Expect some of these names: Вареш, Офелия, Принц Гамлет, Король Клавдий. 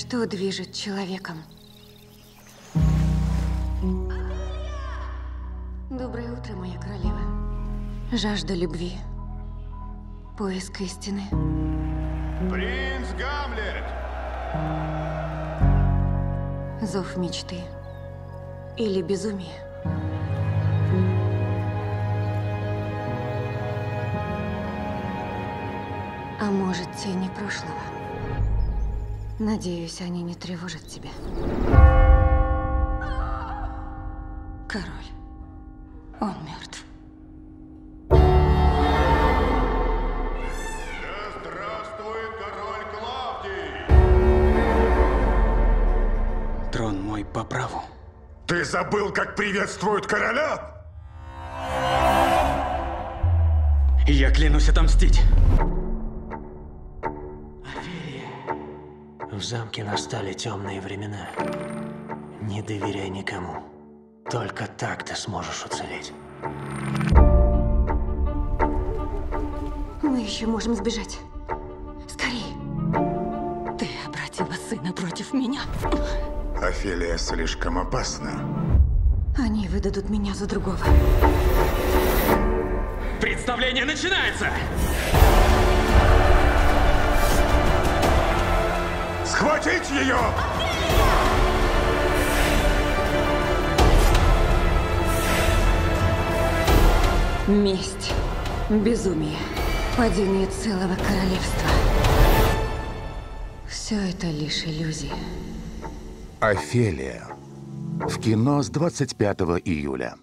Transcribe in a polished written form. Что движет человеком? Доброе утро, моя королева. Жажда любви, поиск истины. Принц Гамлет! Зов мечты или безумие? А может, тени прошлого? Надеюсь, они не тревожат тебя. Король. Он мертв. Да здравствует король Клавдий! Трон мой по праву. Ты забыл, как приветствуют короля? Я клянусь отомстить. Офелия. В замке настали темные времена. Не доверяй никому. Только так ты сможешь уцелеть. Мы еще можем сбежать. Скорее. Ты обратила сына против меня. Офелия слишком опасна. Они выдадут меня за другого. Представление начинается! Схватить ее! Офелия! Месть, безумие, падение целого королевства. Все это лишь иллюзия. Офелия. В кино с 25 июля.